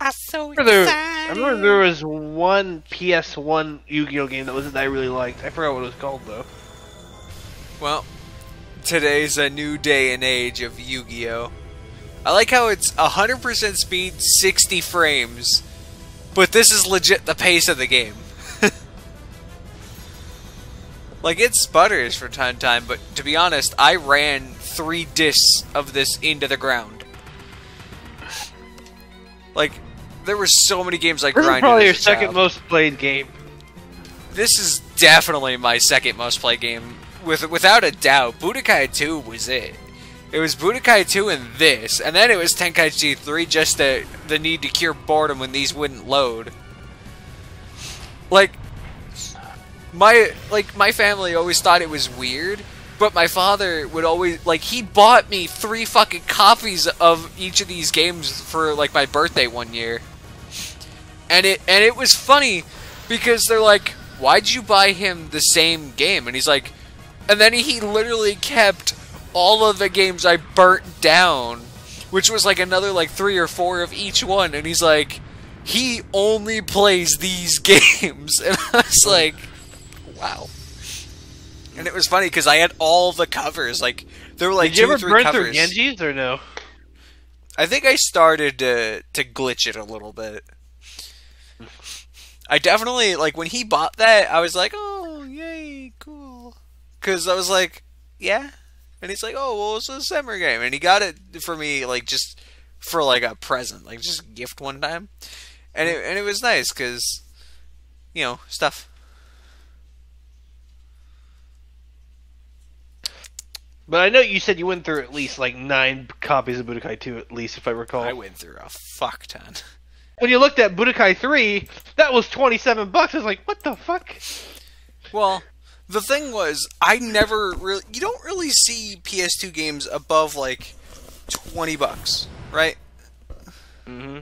I'm so excited. I remember there was one PS1 Yu-Gi-Oh! Game that was that I really liked. I forgot what it was called, though. Well, today's a new day and age of Yu-Gi-Oh! I like how it's 100% speed, 60 frames, but this is legit the pace of the game. Like, it sputters from time to time, but to be honest, I ran 3 discs of this into the ground. Like, there were so many games I grinded. This is probably your second most played game. This is definitely my second most played game, without a doubt. Budokai 2 was it. It was Budokai 2 and this, and then it was Tenkaichi 3, just the need to cure boredom when these wouldn't load. Like, my family always thought it was weird, but my father would always, like, he bought me 3 fucking copies of each of these games for, like, my birthday one year. And it was funny, because they're like, why'd you buy him the same game? And he's like, and then he literally kept all of the games I burnt down, which was like another like 3 or 4 of each one, and he's like, he only plays these games, and I was like, wow. And it was funny because I had all the covers, like there were like 2 or 3 covers. Did you ever burn through Genji's or no? I think I started to glitch it a little bit. I definitely, like, when he bought that, I was like, oh yay, cool, because I was like, yeah. And he's like, oh, well, it's a summer game. And he got it for me, like, just for, like, a present. Like, just a gift one time. And it was nice, because, you know, stuff. But I know you said you went through at least, like, 9 copies of Budokai 2, at least, if I recall. I went through a fuck ton. When you looked at Budokai 3, that was $27. I was like, what the fuck? Well, the thing was, I never really... You don't really see PS2 games above, like, $20, right? Mm-hmm.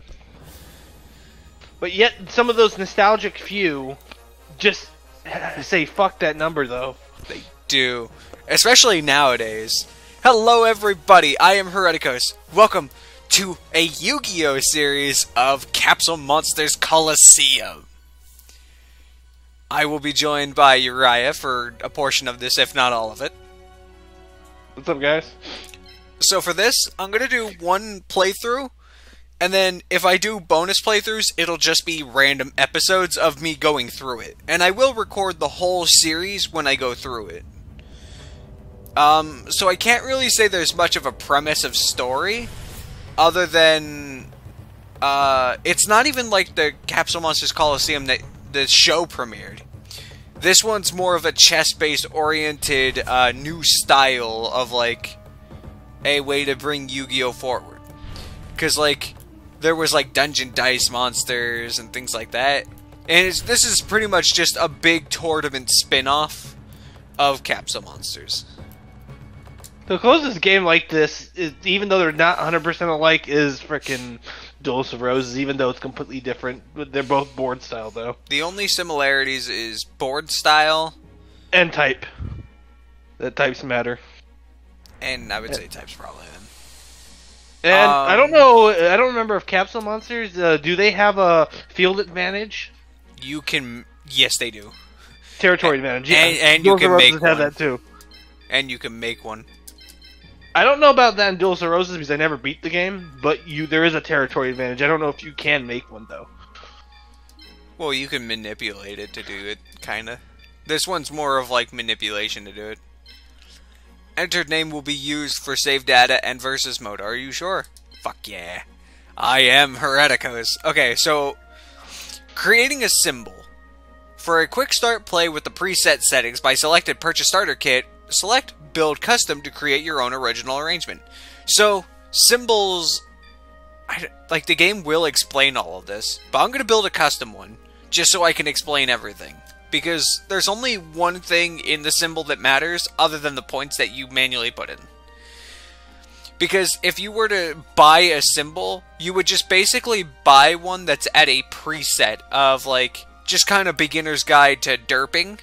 But yet, some of those nostalgic few just say, fuck that number, though. They do. Especially nowadays. Hello, everybody. I am Heretikos. Welcome to a Yu-Gi-Oh! Series of Capsule Monsters Coliseum. I will be joined by Uriah for a portion of this, if not all of it. What's up, guys? So for this, I'm going to do one playthrough, and then if I do bonus playthroughs, it'll just be random episodes of me going through it. And I will record the whole series when I go through it. So I can't really say there's much of a premise of story, other than... it's not even like the Capsule Monsters Coliseum that... the show premiered. This one's more of a chess-based oriented new style of, like, a way to bring Yu-Gi-Oh! Forward. Because, like, there was, like, Dungeon Dice Monsters and things like that. And this is pretty much just a big tournament spin-off of Capsule Monsters. The closest game like this, is, even though they're not 100% alike, is frickin' Duels of Roses, even though it's completely different. They're both board style, though. The only similarities is board style. And type. That types matter. And I would say types probably then. And I don't know, I don't remember if Capsule Monsters, do they have a field advantage? You can, yes they do. Territory advantage, yeah. And you can make one. Duels of Roses have that too. And you can make one. I don't know about that in Duels of Roses because I never beat the game, but there is a territory advantage. I don't know if you can make one, though. Well, you can manipulate it to do it, kinda. This one's more of, like, manipulation to do it. Entered name will be used for save data and versus mode. Are you sure? Fuck yeah. I am Heretikos. Okay, so... creating a symbol. For a quick start play with the preset settings by selected Purchase Starter Kit, select Build Custom to create your own original arrangement. So, symbols... like, the game will explain all of this, but I'm going to build a custom one, just so I can explain everything. Because there's only one thing in the symbol that matters, other than the points that you manually put in. Because if you were to buy a symbol, you would just basically buy one that's at a preset of, like, just kind of beginner's guide to derping.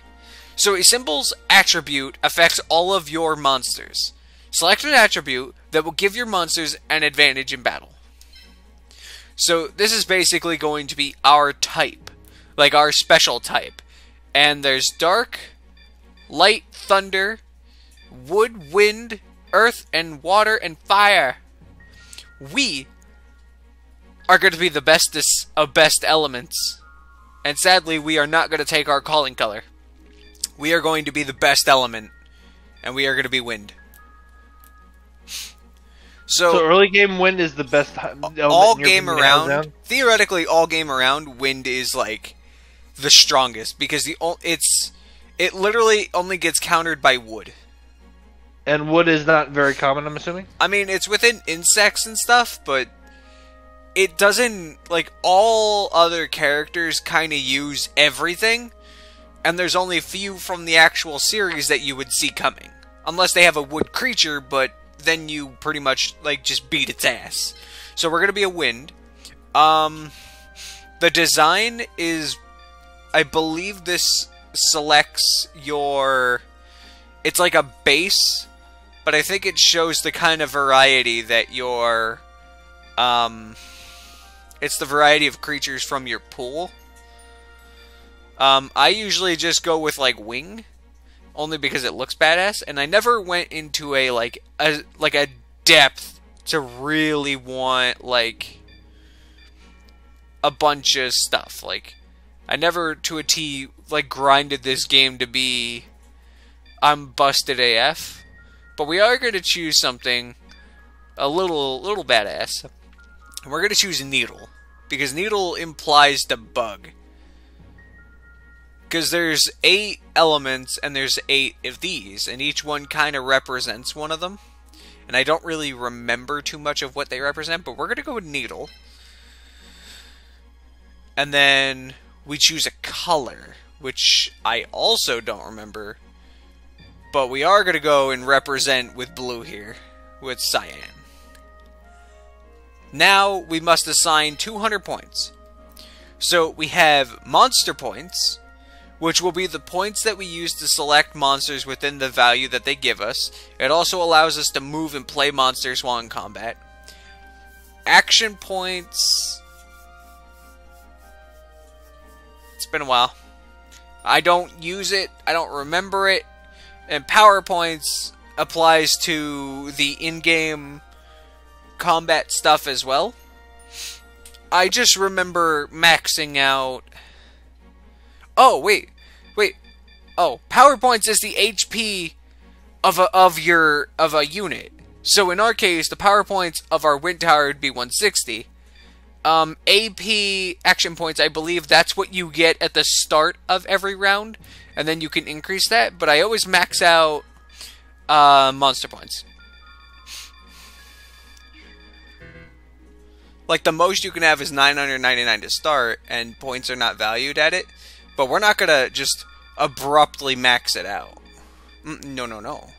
So a symbol's attribute affects all of your monsters. Select an attribute that will give your monsters an advantage in battle. So this is basically going to be our type, like our special type. And there's dark, light, thunder, wood, wind, earth, and water, and fire. We are going to be the bestest of best elements. And sadly, we are not going to take our calling color. We are going to be the best element. And we are going to be wind. So early game wind is the best element. All game around, theoretically, all game around, wind is like the strongest. Because it literally only gets countered by wood. And wood is not very common, I'm assuming? I mean, it's within insects and stuff, but it doesn't, like, all other characters kind of use everything, and there's only a few from the actual series that you would see coming. Unless they have a wood creature, but then you pretty much, like, just beat its ass. So we're going to be a wind. The design is, I believe this selects your... It's like a base, but I think it shows the kind of variety that your... it's the variety of creatures from your pool. I usually just go with, like, wing, only because it looks badass, and I never went into a depth to really want, like, a bunch of stuff. Like, I never, to a T, like, grinded this game to be, I'm busted AF, but we are going to choose something a little badass. And we're going to choose Needle, because Needle implies the bug. Because there's 8 elements, and there's 8 of these, and each one kind of represents one of them. And I don't really remember too much of what they represent, but we're going to go with Needle. And then we choose a color, which I also don't remember. But we are going to go and represent with blue here, with cyan. Now we must assign 200 points. So we have monster points, which will be the points that we use to select monsters within the value that they give us. It also allows us to move and play monsters while in combat. Action points. It's been a while. I don't use it. I don't remember it. And power points applies to the in-game combat stuff as well. I just remember maxing out... Oh, wait. Oh, power points is the HP of a unit. So in our case, the power points of our wind tower would be 160. AP action points, I believe that's what you get at the start of every round, and then you can increase that. But I always max out monster points. Like, the most you can have is 999 to start, and points are not valued at it. But we're not gonna just abruptly max it out. No. No,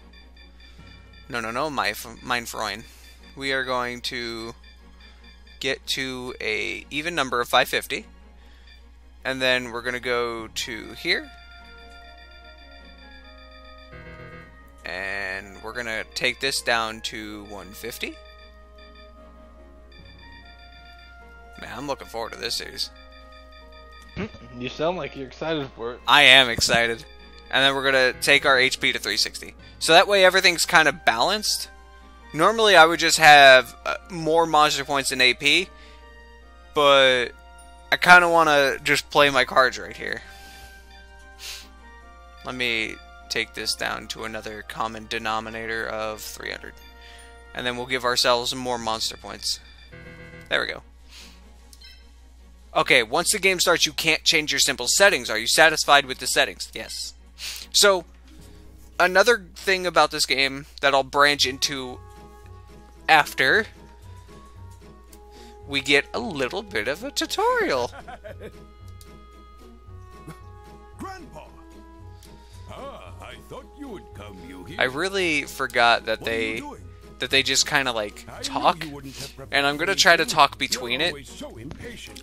mein Freund. We are going to get to a even number of 550. And then we're gonna go to here. And we're gonna take this down to 150. Man, I'm looking forward to this series. You sound like you're excited for it. I am excited. And then we're going to take our HP to 360. So that way everything's kind of balanced. Normally I would just have more monster points than AP. But I kind of want to just play my cards right here. Let me take this down to another common denominator of 300. And then we'll give ourselves more monster points. There we go. Okay, once the game starts, you can't change your simple settings. Are you satisfied with the settings? Yes. So, another thing about this game that I'll branch into after we get a little bit of a tutorial. Grandpa! Ah, I thought you would come, Yugi. I really forgot that they just kind of like talk, and I'm gonna try to talk between it.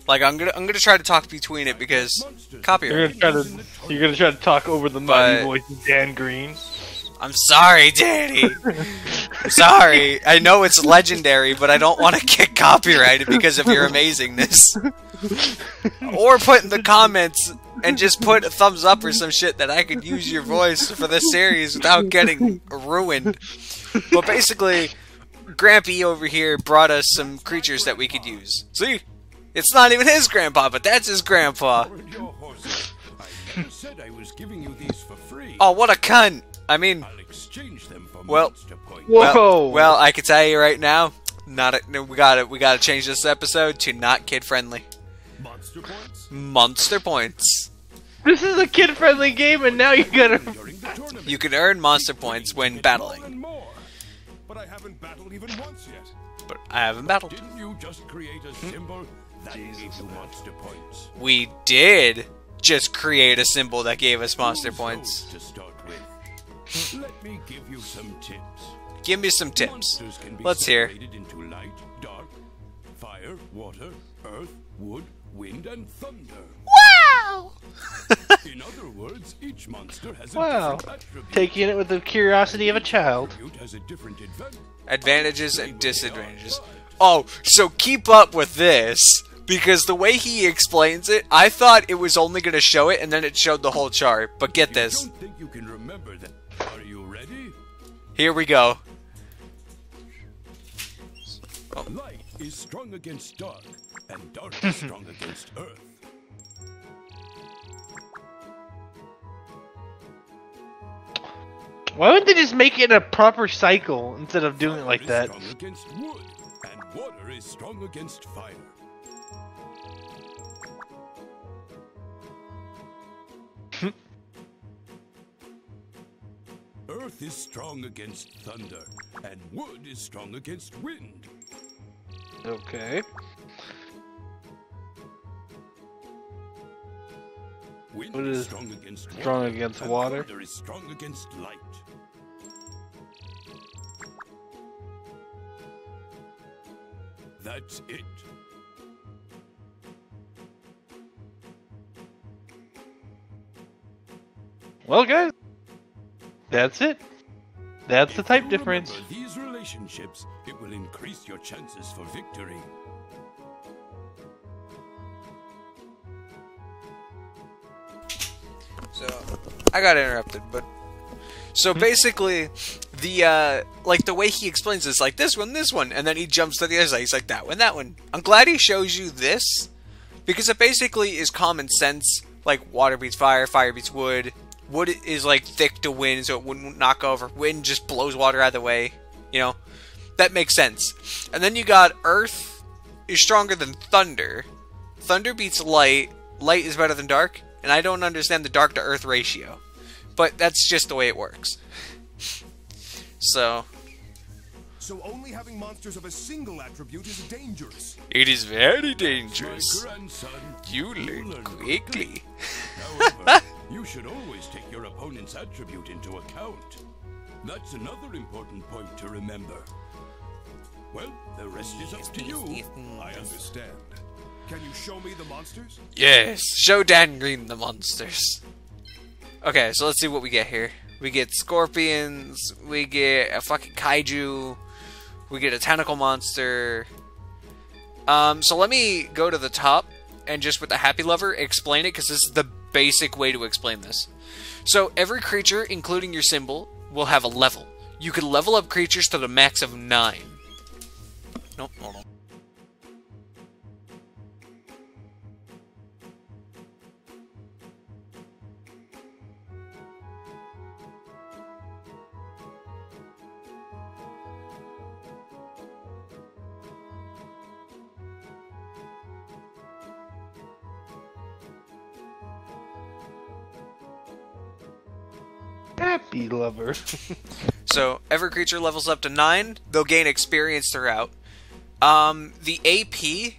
Like I'm gonna try to talk between it because copyright. You're gonna try to talk over the mighty voice of Dan Green. I'm sorry, Danny. Sorry, I know it's legendary, but I don't want to get copyrighted because of your amazingness. Or put in the comments and just put a thumbs up or some shit that I could use your voice for this series without getting ruined. But basically, Grampy over here brought us some creatures that we could use. See? It's not even his grandpa, but that's his grandpa. Oh, what a cunt! I mean, well, I can tell you right now, we gotta change this episode to not kid friendly. Monster points. Monster points. This is a kid friendly game, and now you gotta. You can earn monster points when battling. But I haven't battled even once yet. But I haven't battled. Didn't you just create a symbol that gave you monster points? We did just create a symbol that gave us monster points. To start with, let me give you some tips. Give me some tips. Let's hear. Into light, dark, fire, water, earth, wood, wind, and thunder. Wow! In other words, each monster has a different attribute. Taking it with the curiosity of a child. Advantages and disadvantages. Oh, so keep up with this, because the way he explains it, I thought it was only going to show it, and then it showed the whole chart. But get this. Are you ready? Here we go. Oh. Light is strong against dark, and dark is strong against earth. Why wouldn't they just make it a proper cycle instead of doing it like that? Strong against wood, and water is strong against fire. Earth is strong against thunder, and wood is strong against wind. Okay. What is strong against water? Strong against water. Thunder is strong against light. That's it. Well, guys, that's it. That's the type difference. If you remember these relationships, it will increase your chances for victory. So, I got interrupted, but... So basically, the, like, the way he explains this, like, this one, and then he jumps to the other side, he's like, that one, that one. I'm glad he shows you this, because it basically is common sense, like, water beats fire, fire beats wood, wood is, like, thick to wind, so it wouldn't knock over, wind just blows water out of the way, you know? That makes sense. And then you got earth is stronger than thunder, thunder beats light, light is better than dark. And I don't understand the dark to earth ratio. But that's just the way it works. So only having monsters of a single attribute is dangerous. It is very dangerous. Grandson, you learn quickly. However, you should always take your opponent's attribute into account. That's another important point to remember. Well, the rest is up to you. I understand. Can you show me the monsters? Yes, show Dan Green the monsters. Okay, so let's see what we get here. We get scorpions, we get a fucking kaiju, we get a tentacle monster. So let me go to the top and just with the happy lover explain it because this is the basic way to explain this. So every creature, including your symbol, will have a level. You can level up creatures to the max of 9. Nope, hold on. Happy lover. So every creature levels up to 9. They'll gain experience throughout. The AP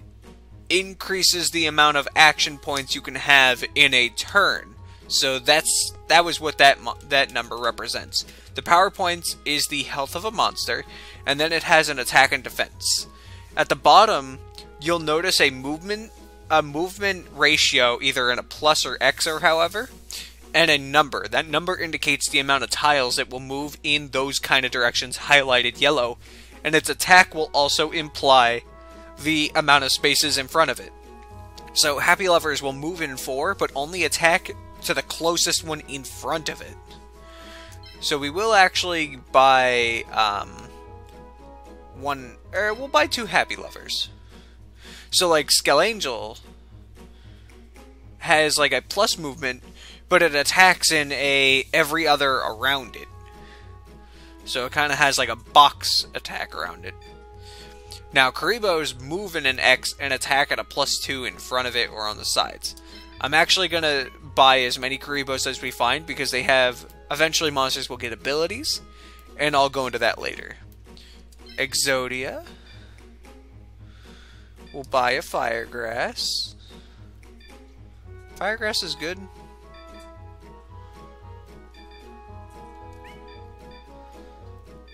increases the amount of action points you can have in a turn. So that was what that number represents. The power points is the health of a monster, and then it has an attack and defense. At the bottom, you'll notice a movement ratio, either in a plus or X or however. and a number. That number indicates the amount of tiles that will move in those kind of directions highlighted yellow, and its attack will also imply the amount of spaces in front of it. So happy lovers will move in 4, but only attack to the closest one in front of it. So we will actually buy we'll buy 2 happy lovers. So like Skelangel has like a plus movement, but it attacks in a every other around it. So it kind of has like a box attack around it. Now Kuriboh's move in an X and attack at a +2 in front of it or on the sides. I'm actually gonna buy as many Kuribohs as we find, because they have eventually monsters will get abilities, and I'll go into that later. Exodia. We'll buy a Firegrass. Firegrass is good.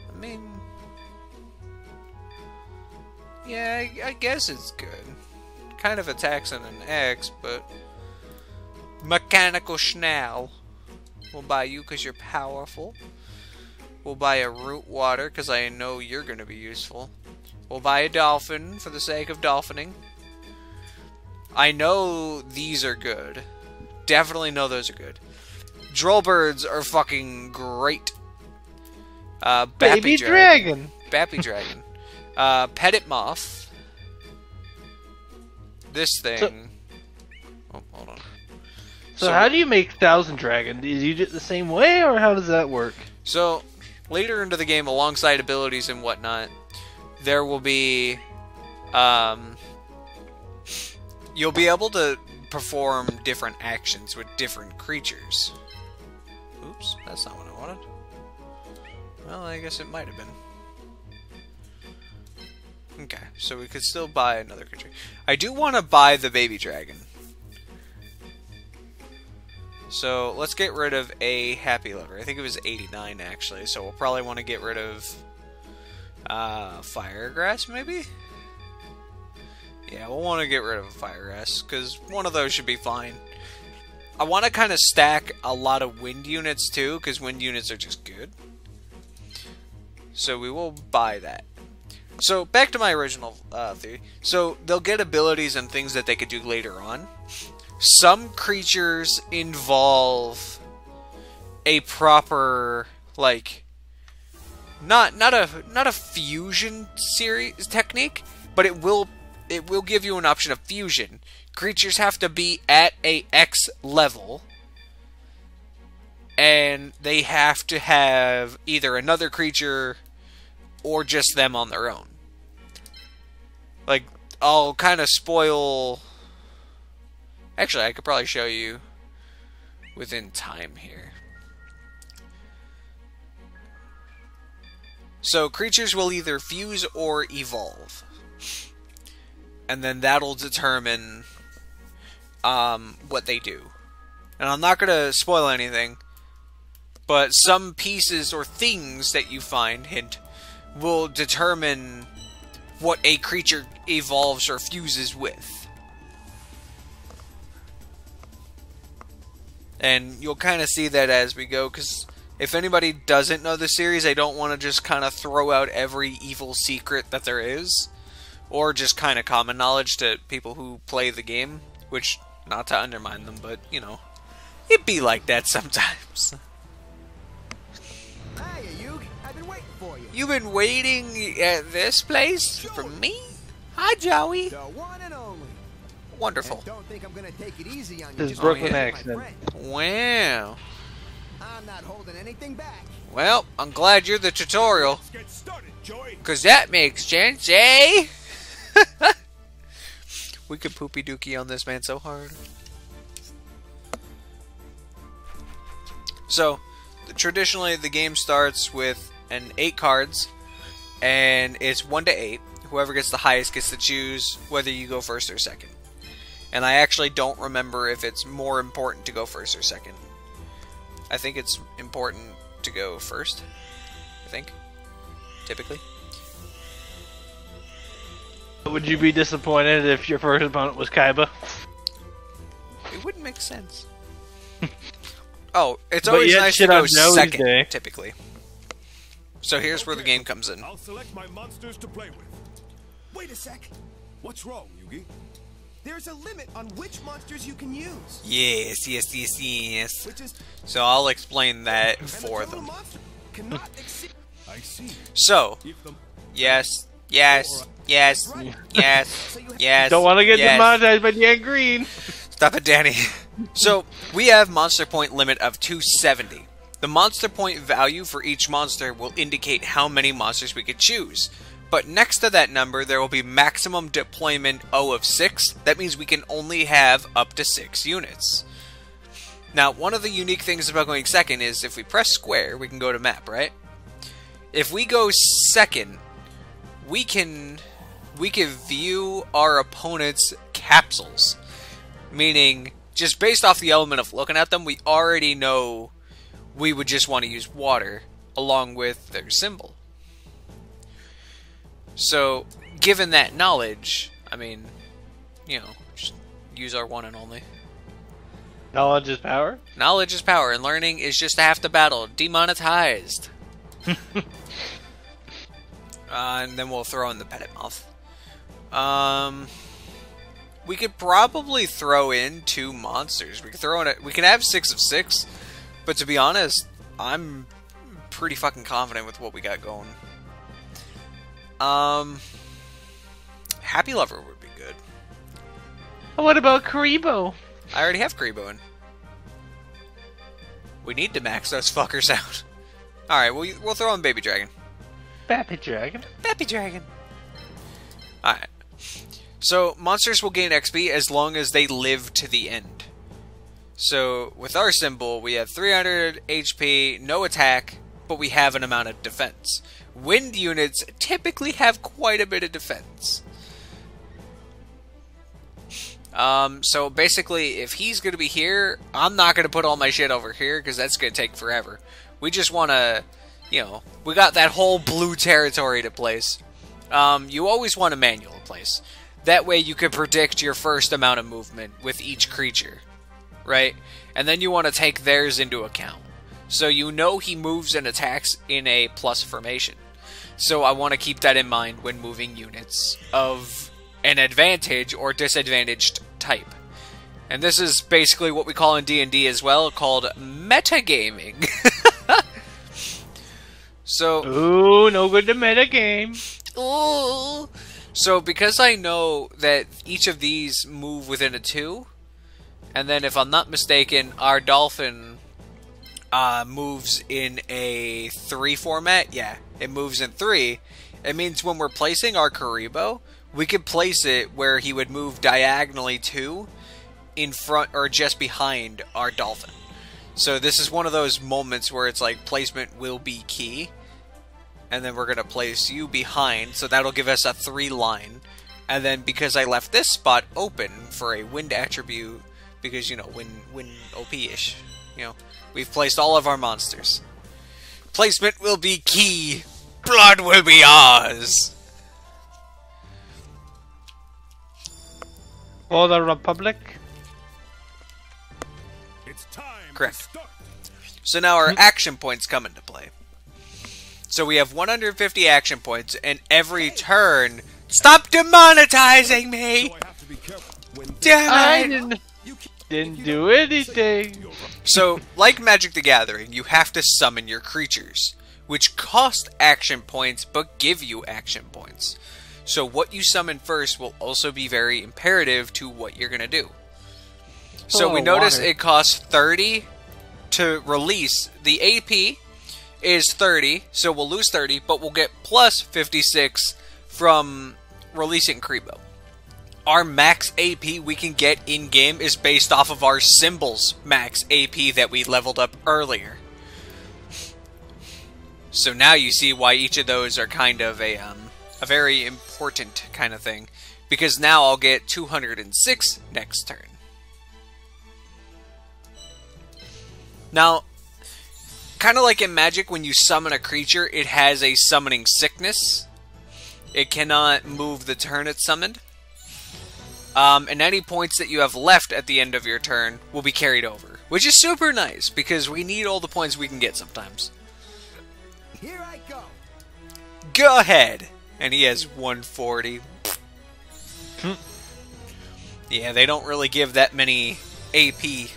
I mean, yeah, I guess it's good. Kind of attacks on an X, but Mechanical Schnell. We'll buy you because you're powerful. We'll buy a Root Water because I know you're going to be useful. We'll buy a Dolphin for the sake of dolphining. I know these are good. Definitely know those are good. Drollbirds are fucking great. Bappy Baby Dragon. Bappy Dragon. Petit Moth. This thing. Oh, hold on. So how do you make Thousand Dragon? Do you do it the same way, or how does that work? So later into the game, alongside abilities and whatnot, there will be... you'll be able to perform different actions with different creatures. Oops, that's not what I wanted. Well, I guess it might have been. Okay, so we could still buy another creature. I do want to buy the baby dragon. So let's get rid of a happy lover. I think it was 89 actually, so we'll probably want to get rid of Firegrass maybe? Yeah, we'll want to get rid of a Firegrass, because one of those should be fine. I want to kind of stack a lot of wind units, too, because wind units are just good. So we will buy that. So, back to my original theory. So, they'll get abilities and things that they could do later on. Some creatures involve a proper, like... Not a fusion series technique, but it will... It will give you an option of fusion. Creatures have to be at a X level, and they have to have either another creature or just them on their own. Like, I'll kind of spoil... Actually, I could probably show you within time here. So, creatures will either fuse or evolve. And then that'll determine what they do. And I'm not going to spoil anything, but some pieces or things that you find, hint, will determine what a creature evolves or fuses with. And you'll kind of see that as we go, because if anybody doesn't know the series, I don't want to just kind of throw out every evil secret that there is. Or just kind of common knowledge to people who play the game. Which, not to undermine them, but, you know, it be like that sometimes. Hiya, Yugi. I've been waiting for you. You've been waiting at this place for me? Hi, Joey. The one and only. Wonderful. And don't think I'm gonna take it easy on you. This Brooklyn accent. Wow. I'm not holding anything back. Well, I'm glad you're the tutorial. Let's get started, Joey. 'Cause that makes sense, eh? We could poopy dookie on this man so hard. So, traditionally the game starts with an 8 cards, and it's 1 to 8. Whoever gets the highest gets to choose whether you go first or second. And I actually don't remember if it's more important to go first or second. I think it's important to go first. I think, typically. Would you be disappointed if your first opponent was Kaiba? It wouldn't make sense. Oh, it's always nice to go second, typically. So here's where the game comes in. I'll select my monsters to play with. Wait a sec. What's wrong, Yugi? There's a limit on which monsters you can use. Yes, yes, yes, yes. So I'll explain that for them. I see. So, yes, yes, yes, yes, yes. Don't want to get demonetized by Dan Green. Stop it, Danny. So, we have monster point limit of 270. The monster point value for each monster will indicate how many monsters we could choose. But next to that number, there will be maximum deployment O of 6. That means we can only have up to 6 units. Now, one of the unique things about going second is if we press square, we can go to map, right? If we go second, we can view our opponent's capsules. Meaning, just based off the element of looking at them, we already know we would just want to use water along with their symbol. So, given that knowledge, I mean, you know, just use our one and only. Knowledge is power? Knowledge is power, and learning is just half the battle. Demonetized. And then we'll throw in the Petit Moth. We could probably throw in 2 monsters. We can have 6 of 6, but to be honest, I'm pretty fucking confident with what we got going. Happy Lover would be good. What about Kuriboh? I already have Kuriboh in. We need to max those fuckers out. Alright, we'll throw in Baby Dragon. Baby Dragon? Baby Dragon. Alright. So, monsters will gain XP as long as they live to the end. So, with our symbol, we have 300 HP, no attack, but we have an amount of defense. Wind units typically have quite a bit of defense. So basically, if he's going to be here, I'm not going to put all my shit over here, because that's going to take forever. We just want to, you know, we got that whole blue territory to place. You always want a manual to place. That way you can predict your first amount of movement with each creature, right? And then you want to take theirs into account. So you know he moves and attacks in a plus formation. So I want to keep that in mind when moving units of an advantage or disadvantaged type. And this is basically what we call in D&D as well, called metagaming. So, ooh, no good to metagame. Ooh. So because I know that each of these move within a 2, and then if I'm not mistaken, our dolphin moves in a 3 format. Yeah, it moves in 3. It means when we're placing our Kuriboh, we could place it where he would move diagonally to, in front or just behind our dolphin. So this is one of those moments where it's like placement will be key. And then we're going to place you behind, so that'll give us a 3 line. And then because I left this spot open for a wind attribute, because, you know, wind OP-ish, you know, we've placed all of our monsters. Placement will be key. Blood will be ours. For the Republic. It's time. Correct. So now our action points come into play. So we have 150 action points, and every turn... Stop demonetizing me! So I have to be careful. Damn it! I didn't do anything! So, like Magic the Gathering, you have to summon your creatures, which cost action points, but give you action points. So what you summon first will also be very imperative to what you're going to do. So we notice it costs 30 to release. The AP... is 30, so we'll lose 30, but we'll get plus 56 from releasing Kuriboh. Our max AP we can get in-game is based off of our symbols max AP that we leveled up earlier. So now you see why each of those are kind of a very important kind of thing, because now I'll get 206 next turn. Now, kind of like in Magic, when you summon a creature, it has a summoning sickness. It cannot move the turn it's summoned. And any points that you have left at the end of your turn will be carried over, which is super nice because we need all the points we can get sometimes. Here I go. Go ahead. And he has 140. Yeah, they don't really give that many AP,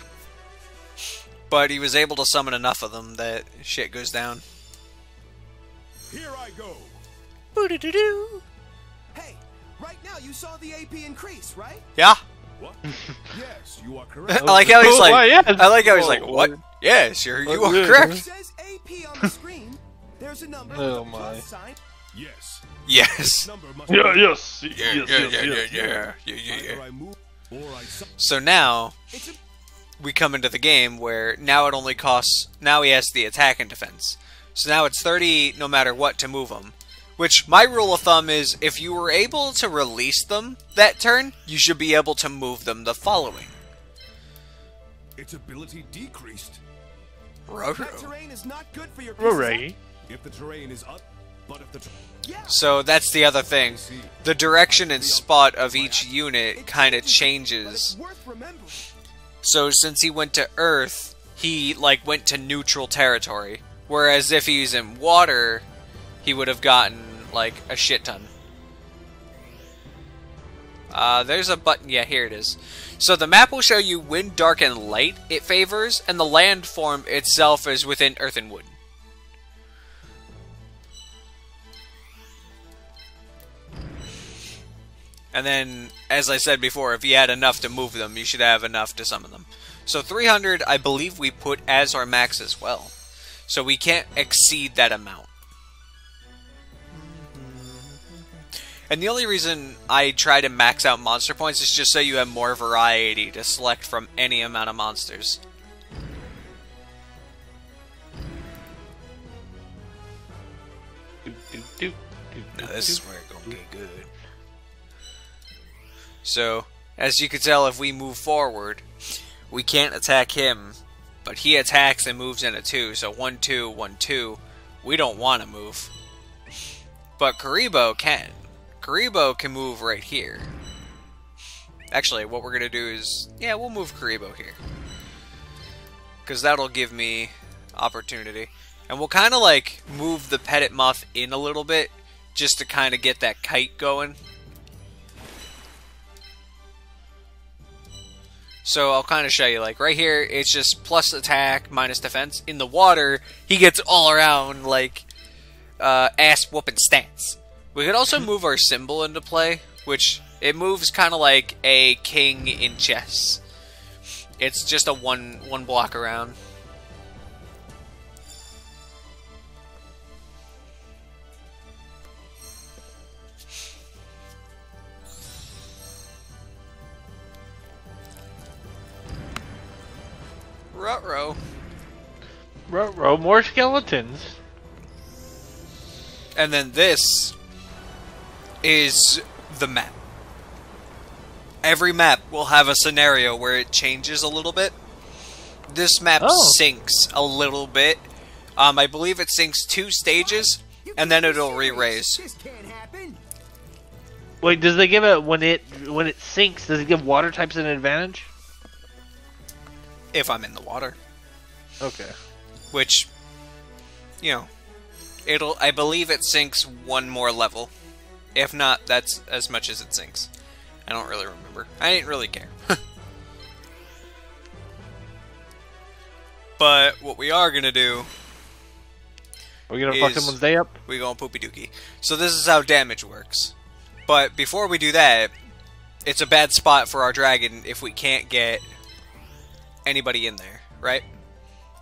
but he was able to summon enough of them that shit goes down. Here I go. Boo-doo-doo-doo. Hey, right now you saw the AP increase, right? Yeah. What? Yes, you are correct. I like how he's like, what? Yes, you are correct. It says AP on the screen. There's a number. Oh my. Yes. Yes. Yeah. So now we come into the game where now it only costs, now he has the attack and defense. So now it's 30 no matter what to move them. Which my rule of thumb is if you were able to release them that turn, you should be able to move them the following. Its ability decreased. That terrain is not good for your pieces. If the terrain is up, but if the so that's the other thing. The direction and spot of each unit kind of changes. So since he went to Earth, he like went to neutral territory. Whereas if he's in water, he would have gotten like a shit ton. There's a button. Yeah, here it is. So the map will show you wind, dark, and light it favors, and the landform itself is within earth and wood. And then, as I said before, if you had enough to move them, you should have enough to summon them. So 300, I believe we put as our max as well. So we can't exceed that amount. And the only reason I try to max out monster points is just so you have more variety to select from any amount of monsters. Now this is where it's gonna get good. So, as you can tell, if we move forward, we can't attack him, but he attacks and moves in a 2, so 1-2, 1-2, we don't want to move. But Kuriboh can. Kuriboh can move right here. Actually, what we're going to do is, yeah, we'll move Kuriboh here. Because that'll give me opportunity. And we'll kind of like move the Petit Moth in a little bit, just to kind of get that kite going. So I'll kind of show you, like, right here, it's just plus attack, minus defense. In the water, he gets all around, like, ass-whooping stats. We could also move our symbol into play, which it moves kind of like a king in chess. It's just a one block around. Ruh-roh. Ruh-roh, more skeletons. And then this is the map. Every map will have a scenario where it changes a little bit. This map sinks a little bit. I believe it sinks 2 stages, and then it'll re-raise. This can't happen. Wait, does they give it when it sinks? Does it give water types an advantage? If I'm in the water. Okay. Which, you know, it'll, I believe it sinks 1 more level. If not, that's as much as it sinks. I don't really remember. I didn't really care. But what we are gonna do, we're gonna fuck someone's day up? We're gonna poopy dookie. So this is how damage works. But before we do that, it's a bad spot for our dragon if we can't get anybody in there, right?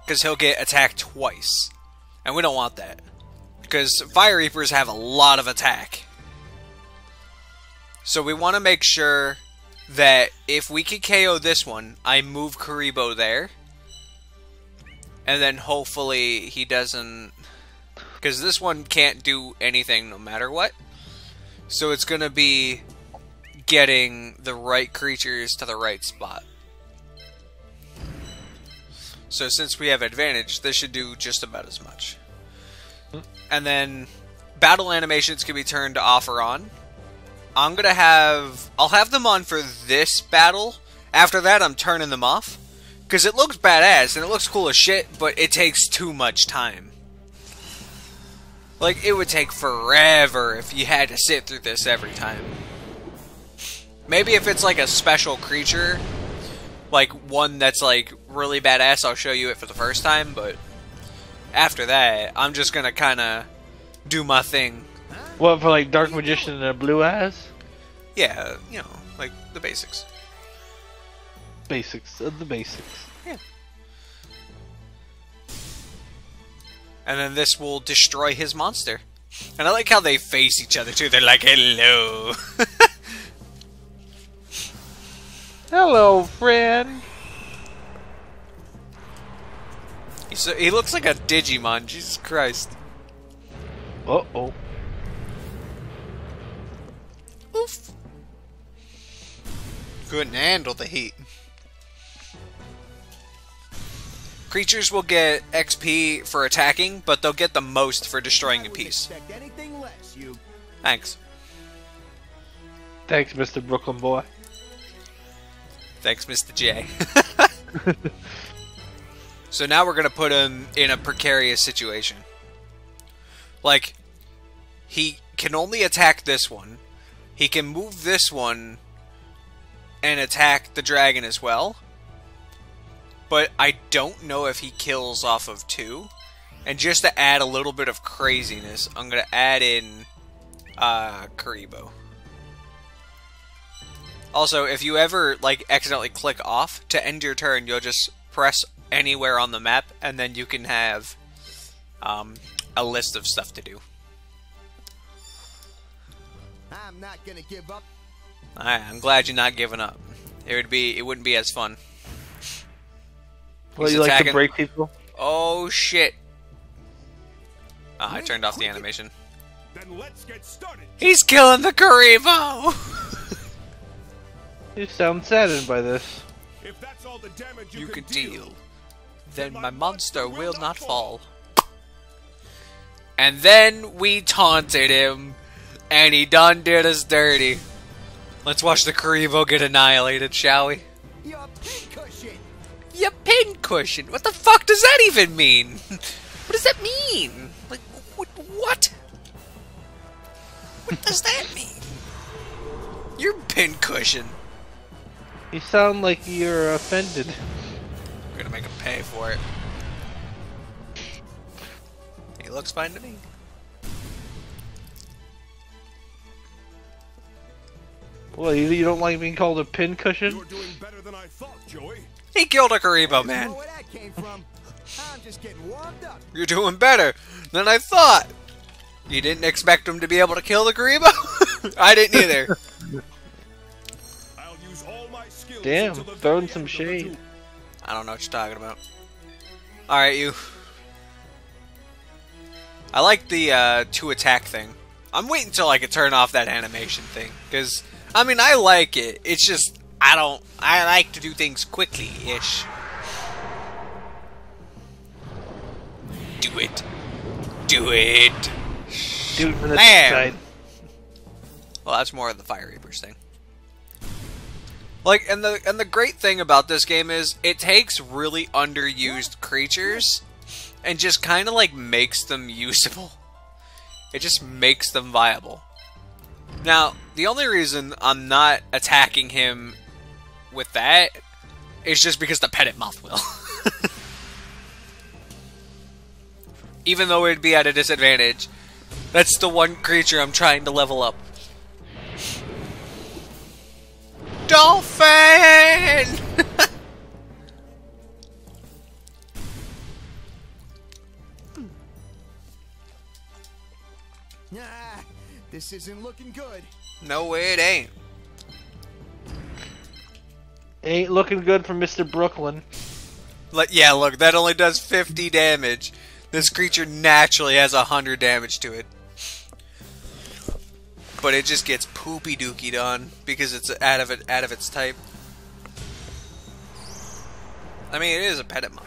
Because he'll get attacked twice. And we don't want that. Because Fire Reapers have a lot of attack. So we want to make sure that if we can KO this one, I move Kuriboh there. And then hopefully he doesn't, because this one can't do anything no matter what. So it's going to be getting the right creatures to the right spot. So since we have advantage, this should do just about as much. And then battle animations can be turned off or on. I'm gonna have... I'll have them on for this battle. After that, I'm turning them off. Because it looks badass, and it looks cool as shit, but it takes too much time. Like, it would take forever if you had to sit through this every time. Maybe if it's like a special creature, like one that's like really badass, I'll show you it for the first time, but after that, I'm just gonna kinda do my thing. What, for like Dark Magician and Blue Eyes? Yeah, you know, like the basics. Basics of the basics. Yeah. And then this will destroy his monster. And I like how they face each other too, they're like, hello. Hello, friend. He looks like a Digimon, Jesus Christ. Uh-oh. Oof. Couldn't handle the heat. Creatures will get XP for attacking, but they'll get the most for destroying a piece. Thanks. Thanks, Mr. Brooklyn boy. Thanks, Mr. J. So now we're going to put him in a precarious situation. Like, he can only attack this one. He can move this one and attack the dragon as well. But I don't know if he kills off of two. And just to add a little bit of craziness, I'm going to add in Kuriboh. Also, if you ever, like, accidentally click off, to end your turn, you'll just press anywhere on the map, and then you can have a list of stuff to do. I'm not gonna give up. Alright, I'm glad you're not giving up. It wouldn't be as fun. Well, you like to break people? Oh, shit. Oh, I turned off the animation. Then let's get started. He's killing the Kuriboh! You sound saddened by this. If that's all the damage you can deal, then my monster will not fall. And then we taunted him, and he done did us dirty. Let's watch the Kuriboh get annihilated, shall we? Your pincushion! Your pincushion! What the fuck does that even mean? What does that mean? Like, what? What does that mean? Your pincushion! You sound like you're offended. We're gonna make him pay for it. He looks fine to me. Well, you don't like being called a pincushion? You're doing better than I thought, Joey. He killed a Kuriboh, man. I know where that came from. I'm just getting warmed up. You're doing better than I thought. You didn't expect him to be able to kill the Kuriboh? I didn't either. Damn, throwing some shade. I don't know what you're talking about. Alright, you. I like the two attack thing. I'm waiting until I can turn off that animation thing. Because, I mean, I like it. It's just, I like to do things quickly-ish. Do it. Do it. Do it from the side. Well, that's more of the Fire Reapers thing. Like, and the great thing about this game is it takes really underused creatures and just kind of like makes them usable. It just makes them viable. Now, the only reason I'm not attacking him with that is just because the Petit Moth will. Even though it'd be at a disadvantage, that's the one creature I'm trying to level up. Dolphin! Nah, this isn't looking good. No, it ain't. Ain't looking good for Mr. Brooklyn. Yeah, look, that only does 50 damage. This creature naturally has 100 damage to it. But it just gets poopy dookied on because it's out of its type. I mean, it is a Petit Moth.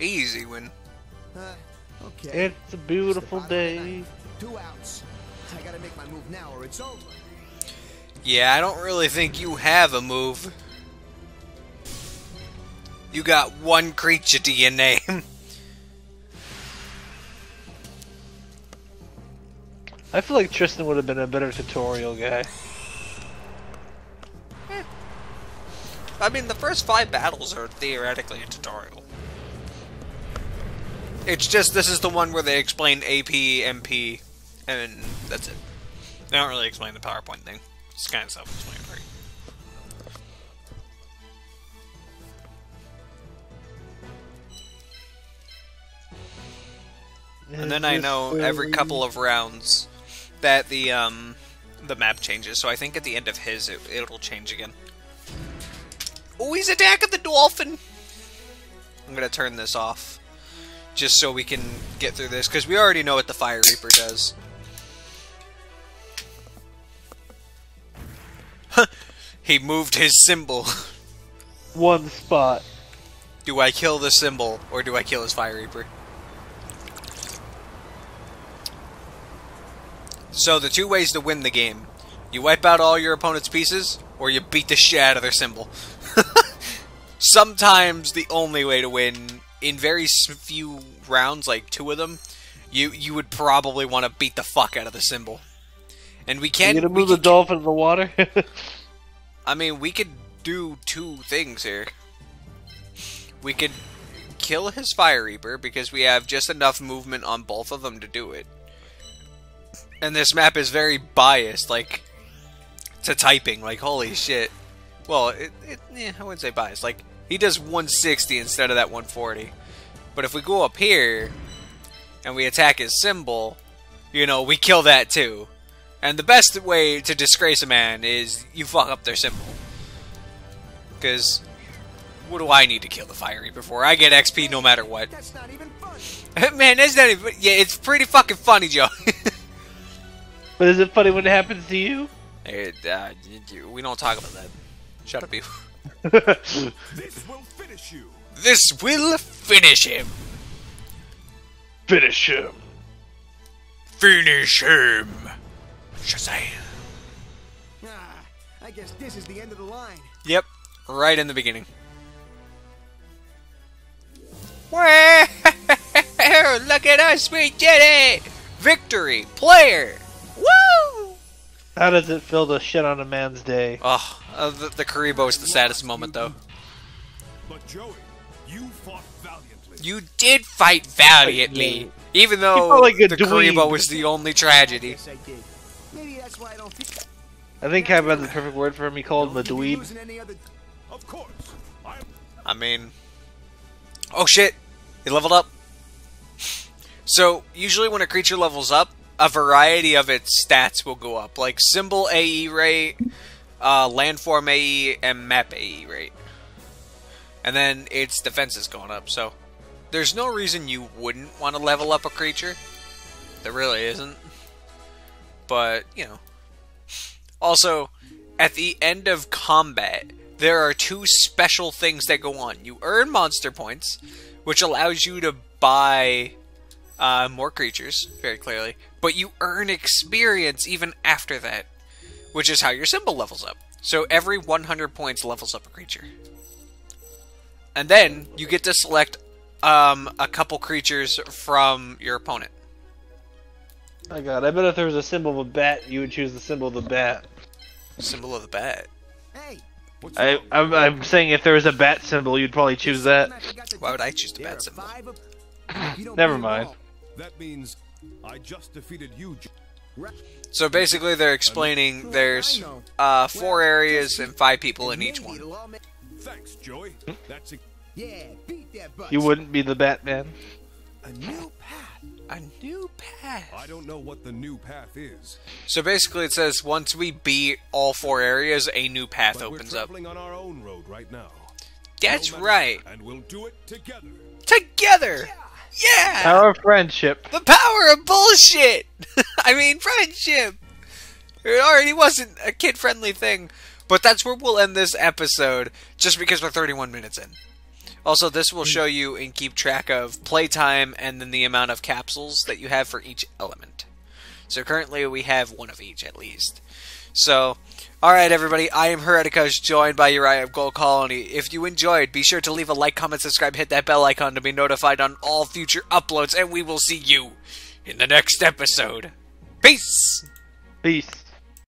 Easy win. Okay. It's a beautiful day. 2 outs. I gotta make my move now or it's over. Yeah, I don't really think you have a move. You got one creature to your name. I feel like Tristan would have been a better tutorial guy. I mean, the first 5 battles are theoretically a tutorial. It's just this is the one where they explain AP, MP, and that's it. They don't really explain the PowerPoint thing. It's kind of self-explanatory. And then I know every couple of rounds that the map changes, so I think at the end of his it'll change again. Oh, he's attacking the dolphin! I'm gonna turn this off, just so we can get through this, because we already know what the Fire Reaper does. He moved his symbol. One spot. Do I kill the symbol, or do I kill his Fire Reaper? So the 2 ways to win the game. You wipe out all your opponent's pieces, or you beat the shit out of their symbol. Sometimes the only way to win, in very few rounds, like 2 of them, you would probably want to beat the fuck out of the symbol. And we can't... You gonna move the dolphin in the water? I mean, we could do 2 things here. We could kill his Fire Reaper, because we have just enough movement on both of them to do it. And this map is very biased, like, to typing, like, holy shit. Well, I wouldn't say biased, like, he does 160 instead of that 140. But if we go up here, and we attack his symbol, you know, we kill that too. And the best way to disgrace a man is you fuck up their symbol. Because, what do I need to kill the Fire Reaper for? I get XP no matter what. That's not even funny. Man, that's not even... Yeah, it's pretty fucking funny, Joe. But is it funny when it happens to you? We don't talk about that. Shut up, you. This will finish you. This will finish him. Finish him. Finish him. Shazam. Ah, I guess this is the end of the line. Yep, right in the beginning. Wow! Look at us, we did it! Victory, player. Woo! How does it feel to shit on a man's day? Oh, the Kuriboh is the saddest moment, though. But Joey, you fought valiantly. You did fight valiantly, even though like the Kuriboh was the only tragedy. Yes, I did. Maybe that's why I don't think. I think I've had the perfect word for him. He called him a dweeb. Of course. I mean, oh shit, he leveled up. So usually when a creature levels up, a variety of its stats will go up, like Symbol AE rate, Landform AE, and Map AE rate. And then its defense is going up, so there's no reason you wouldn't want to level up a creature. There really isn't. But, you know. Also, at the end of combat, there are 2 special things that go on. You earn monster points, which allows you to buy... more creatures, very clearly. But you earn experience even after that, which is how your symbol levels up. So every 100 points levels up a creature. And then you get to select a couple creatures from your opponent. Oh god, I bet if there was a symbol of a bat, you would choose the symbol of the bat. Symbol of the bat? Hey! I'm saying if there was a bat symbol, you'd probably choose that. Why would I choose the bat symbol? Never mind. That means I just defeated you. So basically they're explaining there's 4 areas and 5 people in each one. Thanks, Joey. That's a... Yeah, beat that butt. You wouldn't be the Batman. A new path. A new path. I don't know what the new path is. So basically it says once we beat all 4 areas, a new path opens up. We're traveling on our own road right now. That's right. And we'll do it together. Together. Yeah. Yeah! Power of friendship. The power of bullshit! I mean, friendship! It already wasn't a kid-friendly thing. But that's where we'll end this episode, just because we're 31 minutes in. Also, this will show you and keep track of playtime and then the amount of capsules that you have for each element. So currently we have one of each at least. So, alright everybody, I am Heretikos, joined by Uriah of Gold Colony. If you enjoyed, be sure to leave a like, comment, subscribe, hit that bell icon to be notified on all future uploads, and we will see you in the next episode. Peace! Peace.